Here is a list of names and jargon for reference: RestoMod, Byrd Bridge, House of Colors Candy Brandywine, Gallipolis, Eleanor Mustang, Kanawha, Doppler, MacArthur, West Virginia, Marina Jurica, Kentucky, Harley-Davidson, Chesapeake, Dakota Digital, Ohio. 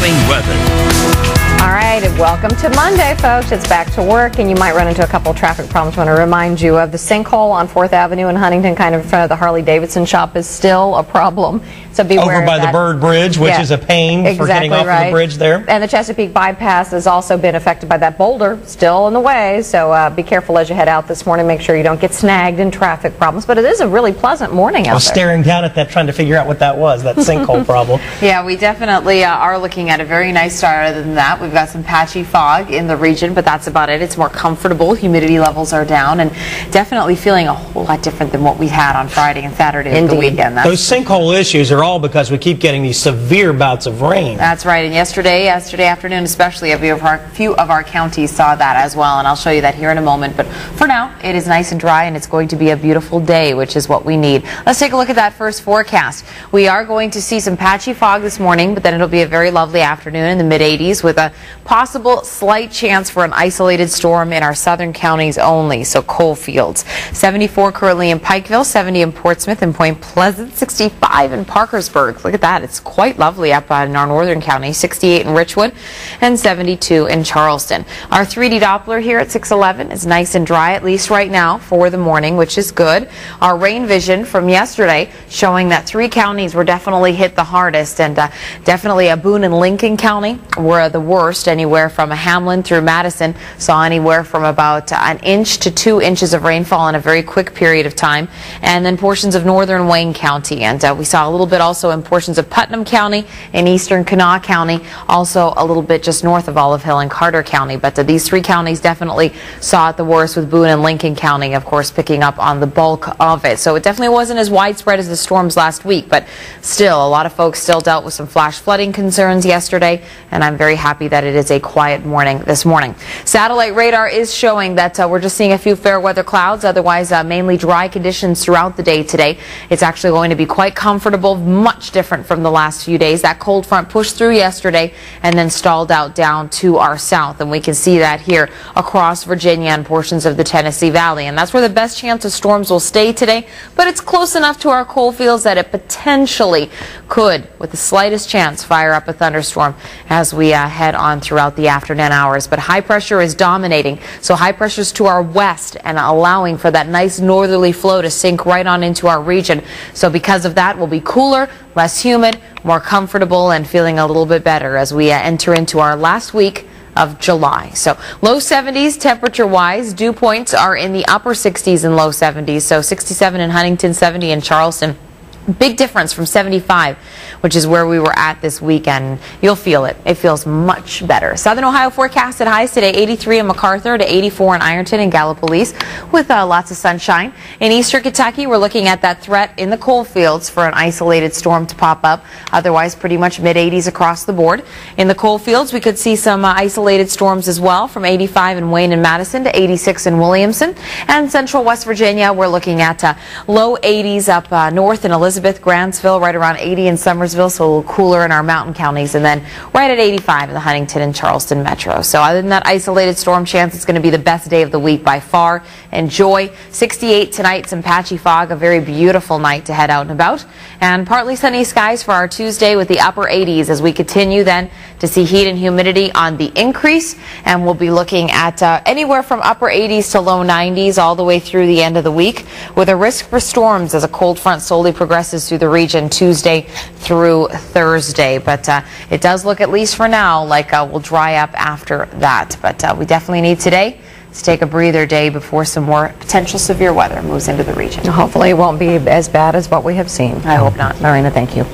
Morning weather. All right, and welcome to Monday, folks. It's back to work, and you might run into a couple of traffic problems. I want to remind you of the sinkhole on 4th Avenue in Huntington, kind of in front of the Harley-Davidson shop, is still a problem. So be aware. Over by the Byrd Bridge, which is a pain for getting off of the bridge there. And the Chesapeake bypass has also been affected by that boulder, still in the way. So be careful as you head out this morning. Make sure you don't get snagged in traffic problems. But it is a really pleasant morning out there. I was staring down at that, trying to figure out what that was, that sinkhole problem. Yeah, we definitely are looking at a very nice start. Other than that, we've got some patchy fog in the region, but that's about it. It's more comfortable. Humidity levels are down, and definitely feeling a whole lot different than what we had on Friday and Saturday of the weekend. Those sinkhole issues are all because we keep getting these severe bouts of rain. That's right, and yesterday afternoon especially, a few of our counties saw that as well, and I'll show you that here in a moment. But for now, it is nice and dry, and it's going to be a beautiful day, which is what we need. Let's take a look at that first forecast. We are going to see some patchy fog this morning, but then it'll be a very lovely afternoon in the mid-80s with a possible slight chance for an isolated storm in our southern counties only, so coal fields. 74 currently in Pikeville, 70 in Portsmouth and Point Pleasant, 65 in Parkersburg. Look at that. It's quite lovely up in our northern county. 68 in Richwood and 72 in Charleston. Our 3D Doppler here at 611 is nice and dry, at least right now for the morning, which is good. Our rain vision from yesterday showing that three counties were definitely hit the hardest, and definitely Boone and Lincoln County were the worst. Anywhere from Hamlin through Madison saw anywhere from about an inch to 2 inches of rainfall in a very quick period of time, and then portions of northern Wayne County, and we saw a little bit also in portions of Putnam County and eastern Kanawha County, also a little bit just north of Olive Hill and Carter County. But these three counties definitely saw it the worst, with Boone and Lincoln County, of course, picking up on the bulk of it. So it definitely wasn't as widespread as the storms last week, but still, a lot of folks still dealt with some flash flooding concerns yesterday, and I'm very happy that it is a quiet morning this morning. Satellite radar is showing that we're just seeing a few fair weather clouds, otherwise mainly dry conditions throughout the day today. It's actually going to be quite comfortable, much different from the last few days. That cold front pushed through yesterday and then stalled out down to our south, and we can see that here across Virginia and portions of the Tennessee Valley, and that's where the best chance of storms will stay today. But it's close enough to our coal fields that it potentially could, with the slightest chance, fire up a thunderstorm as we head on throughout the afternoon hours. But high pressure is dominating, so high pressure is to our west and allowing for that nice northerly flow to sink right on into our region. So because of that, we'll be cooler, less humid, more comfortable, and feeling a little bit better as we enter into our last week of July. So low 70s temperature wise, dew points are in the upper 60s and low 70s, so 67 in Huntington, 70 in Charleston. Big difference from 75, which is where we were at this weekend. You'll feel it. It feels much better. Southern Ohio forecasted highs today, 83 in MacArthur to 84 in Ironton and Gallipolis, with lots of sunshine. In eastern Kentucky, we're looking at that threat in the coal fields for an isolated storm to pop up. Otherwise, pretty much mid-80s across the board. In the coal fields, we could see some isolated storms as well, from 85 in Wayne and Madison to 86 in Williamson. And central West Virginia, we're looking at low 80s up north in Elizabeth, Grantsville, right around 80 in Summersville, so a little cooler in our mountain counties, and then right at 85 in the Huntington and Charleston metro. So other than that isolated storm chance, it's going to be the best day of the week by far. Enjoy. 68 tonight, some patchy fog, a very beautiful night to head out and about, and partly sunny skies for our Tuesday with the upper 80s, as we continue then to see heat and humidity on the increase, and we'll be looking at anywhere from upper 80s to low 90s all the way through the end of the week, with a risk for storms as a cold front slowly progresses through the region Tuesday through Thursday. But it does look, at least for now, like we'll dry up after that. But we definitely need today to take a breather day before some more potential severe weather moves into the region. Hopefully it won't be as bad as what we have seen. I hope not. Marina, thank you.